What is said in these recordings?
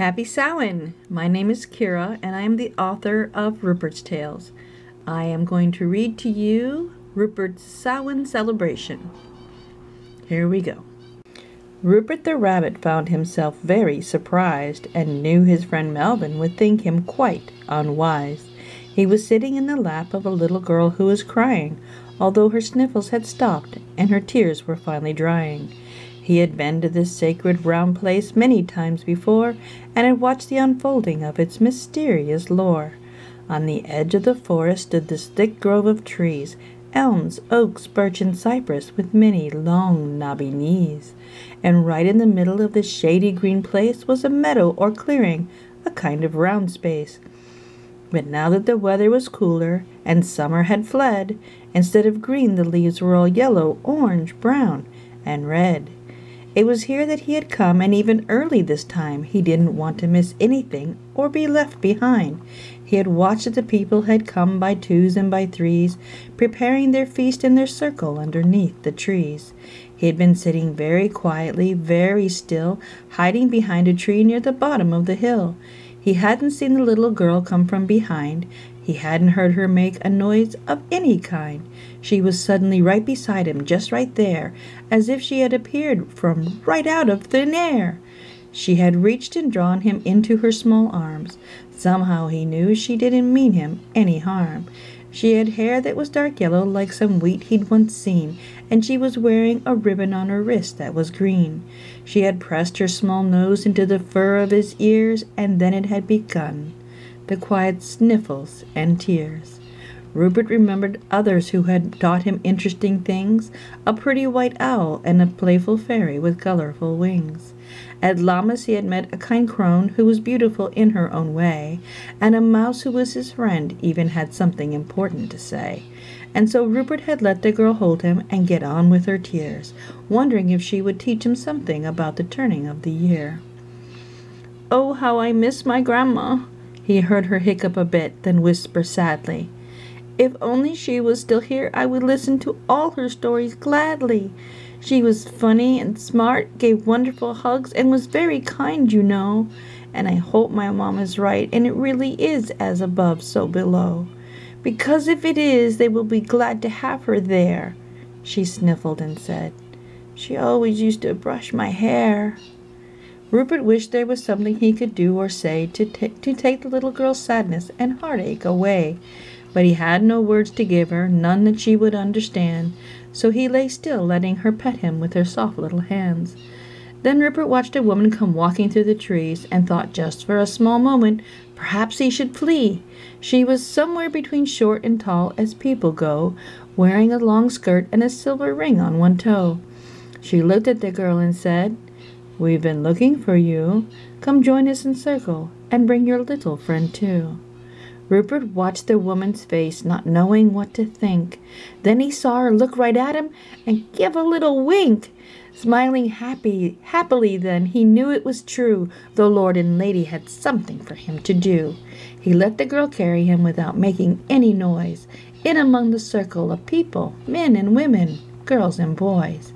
Happy Samhain! My name is Kyrja and I am the author of Rupert's Tales. I am going to read to you Rupert's Samhain Celebration. Here we go. Rupert the Rabbit found himself very surprised and knew his friend Melvin would think him quite unwise. He was sitting in the lap of a little girl who was crying, although her sniffles had stopped and her tears were finally drying. He had been to this sacred round place many times before and had watched the unfolding of its mysterious lore. On the edge of the forest stood this thick grove of trees, elms, oaks, birch, and cypress, with many long knobby knees. And right in the middle of this shady green place was a meadow or clearing, a kind of round space. But now that the weather was cooler and summer had fled, instead of green the leaves were all yellow, orange, brown, and red. It was here that he had come, and even early this time. He didn't want to miss anything or be left behind. He had watched as the people had come by twos and by threes, preparing their feast in their circle underneath the trees. He had been sitting very quietly, very still, hiding behind a tree near the bottom of the hill. He hadn't seen the little girl come from behind. He hadn't heard her make a noise of any kind. She was suddenly right beside him, just right there, as if she had appeared from right out of thin air. She had reached and drawn him into her small arms. Somehow he knew she didn't mean him any harm. She had hair that was dark yellow like some wheat he'd once seen, and she was wearing a ribbon on her wrist that was green. She had pressed her small nose into the fur of his ears, and then it had begun. The quiet sniffles and tears. Rupert remembered others who had taught him interesting things, a pretty white owl and a playful fairy with colorful wings. At Lammas he had met a kind crone who was beautiful in her own way, and a mouse who was his friend even had something important to say. And so Rupert had let the girl hold him and get on with her tears, wondering if she would teach him something about the turning of the year. "Oh, how I miss my grandma!" He heard her hiccup a bit, then whisper sadly, "If only she was still here, I would listen to all her stories gladly. She was funny and smart, gave wonderful hugs, and was very kind, you know. And I hope my mom is right, and it really is as above, so below. Because if it is, they will be glad to have her there." She sniffled and said, "She always used to brush my hair." Rupert wished there was something he could do or say to take the little girl's sadness and heartache away, but he had no words to give her, none that she would understand, so he lay still, letting her pet him with her soft little hands. Then Rupert watched a woman come walking through the trees and thought just for a small moment, perhaps he should flee. She was somewhere between short and tall as people go, wearing a long skirt and a silver ring on one toe. She looked at the girl and said, "We've been looking for you. Come join us in circle, and bring your little friend too." Rupert watched the woman's face, not knowing what to think. Then he saw her look right at him and give a little wink. Smiling happily then, he knew it was true. The Lord and Lady had something for him to do. He let the girl carry him without making any noise, in among the circle of people, men and women, girls and boys.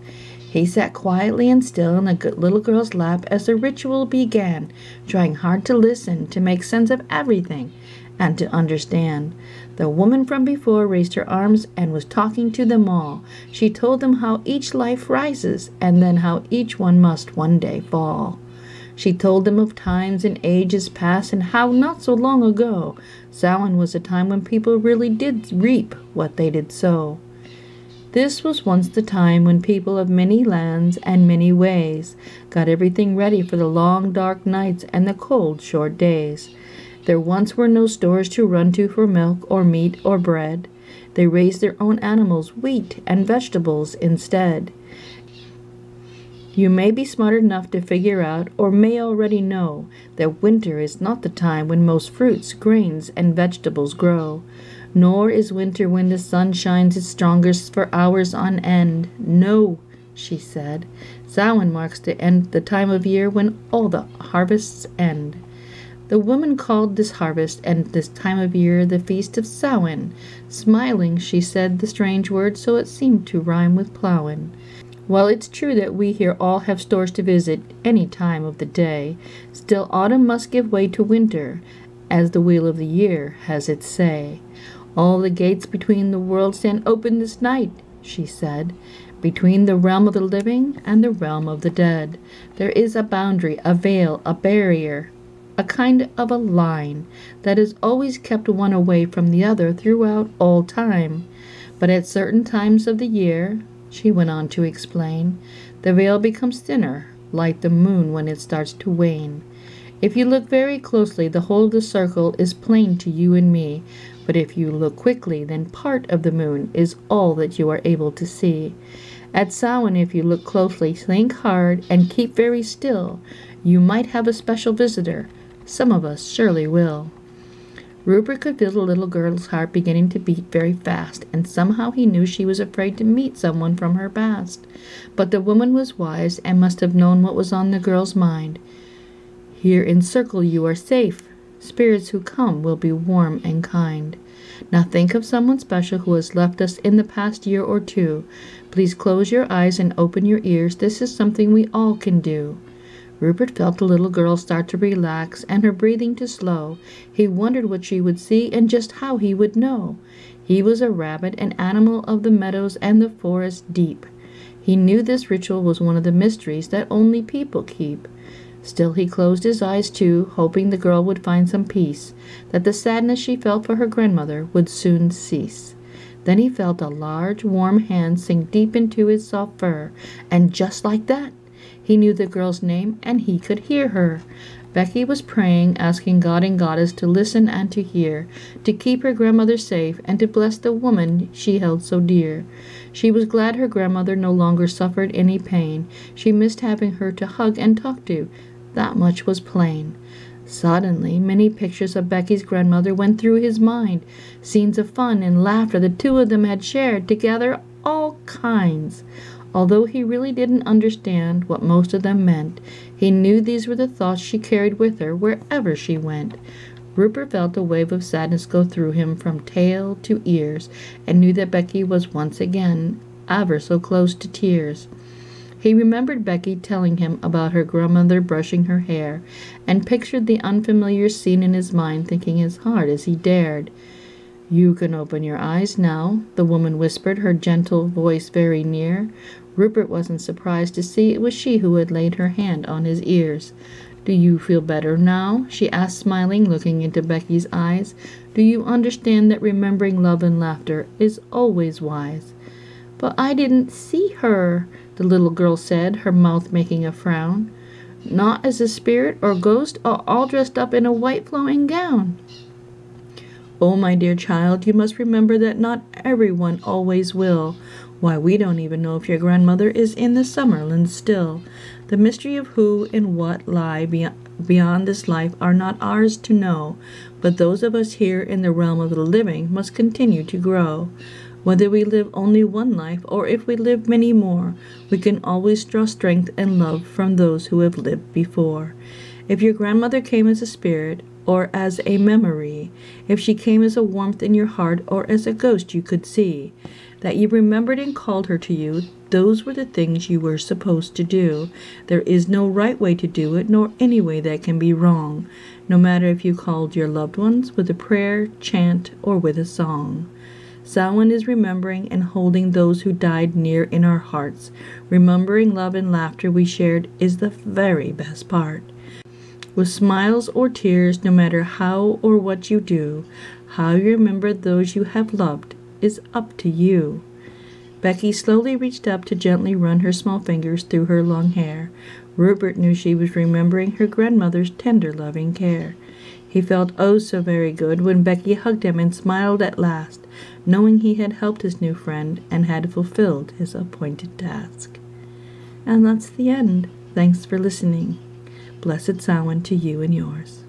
He sat quietly and still in the little girl's lap as the ritual began, trying hard to listen, to make sense of everything, and to understand. The woman from before raised her arms and was talking to them all. She told them how each life rises, and then how each one must one day fall. She told them of times and ages past, and how not so long ago, Samhain was a time when people really did reap what they did sow. This was once the time when people of many lands and many ways got everything ready for the long dark nights and the cold short days. There once were no stores to run to for milk or meat or bread. They raised their own animals, wheat and vegetables instead. You may be smart enough to figure out, or may already know, that winter is not the time when most fruits, grains, and vegetables grow. Nor is winter when the sun shines its strongest for hours on end. "No," she said, "Samhain marks the time of year when all the harvests end." The woman called this harvest and this time of year the Feast of Samhain. Smiling, she said the strange word so it seemed to rhyme with plowin'. While it's true that we here all have stores to visit any time of the day, still autumn must give way to winter, as the wheel of the year has its say. All the gates between the worlds stand open this night, she said. Between the realm of the living and the realm of the dead, there is a boundary, a veil, a barrier, a kind of a line that has always kept one away from the other throughout all time. But at certain times of the year, she went on to explain, the veil becomes thinner, like the moon when it starts to wane. If you look very closely, the whole of the circle is plain to you and me, but if you look quickly, then part of the moon is all that you are able to see. At Samhain, if you look closely, think hard, and keep very still, you might have a special visitor. Some of us surely will. Rupert could feel the little girl's heart beginning to beat very fast, and somehow he knew she was afraid to meet someone from her past. But the woman was wise and must have known what was on the girl's mind. Here in Circle you are safe. Spirits who come will be warm and kind. Now think of someone special who has left us in the past year or two. Please close your eyes and open your ears. This is something we all can do. Rupert felt the little girl start to relax and her breathing to slow. He wondered what she would see and just how he would know. He was a rabbit, an animal of the meadows and the forest deep. He knew this ritual was one of the mysteries that only people keep. Still he closed his eyes too, hoping the girl would find some peace, that the sadness she felt for her grandmother would soon cease. Then he felt a large, warm hand sink deep into his soft fur, and just like that, he knew the girl's name, and he could hear her. Becky was praying, asking God and Goddess to listen and to hear, to keep her grandmother safe, and to bless the woman she held so dear. She was glad her grandmother no longer suffered any pain. She missed having her to hug and talk to. That much was plain. Suddenly, many pictures of Becky's grandmother went through his mind, scenes of fun and laughter the two of them had shared together, all kinds. Although he really didn't understand what most of them meant, he knew these were the thoughts she carried with her wherever she went. Rupert felt a wave of sadness go through him from tail to ears, and knew that Becky was once again ever so close to tears. He remembered Becky telling him about her grandmother brushing her hair, and pictured the unfamiliar scene in his mind, thinking as hard as he dared. "You can open your eyes now," the woman whispered, her gentle voice very near. Rupert wasn't surprised to see it was she who had laid her hand on his ears. "Do you feel better now?" she asked, smiling, looking into Becky's eyes. "Do you understand that remembering love and laughter is always wise?" "But I didn't see her," the little girl said, her mouth making a frown. "Not as a spirit or ghost, or all dressed up in a white flowing gown." "Oh, my dear child, you must remember that not everyone always will. Why, we don't even know if your grandmother is in the Summerland still. The mystery of who and what lie beyond this life are not ours to know, but those of us here in the realm of the living must continue to grow. Whether we live only one life or if we live many more, we can always draw strength and love from those who have lived before. If your grandmother came as a spirit, or as a memory, if she came as a warmth in your heart, or as a ghost you could see, that you remembered and called her to you, those were the things you were supposed to do. There is no right way to do it, nor any way that can be wrong, no matter if you called your loved ones with a prayer, chant, or with a song. Samhain is remembering and holding those who died near in our hearts. Remembering love and laughter we shared is the very best part. With smiles or tears, no matter how or what you do, how you remember those you have loved is up to you." Becky slowly reached up to gently run her small fingers through her long hair. Rupert knew she was remembering her grandmother's tender, loving care. He felt oh so very good when Becky hugged him and smiled at last, knowing he had helped his new friend and had fulfilled his appointed task. And that's the end. Thanks for listening. Blessed Samhain to you and yours.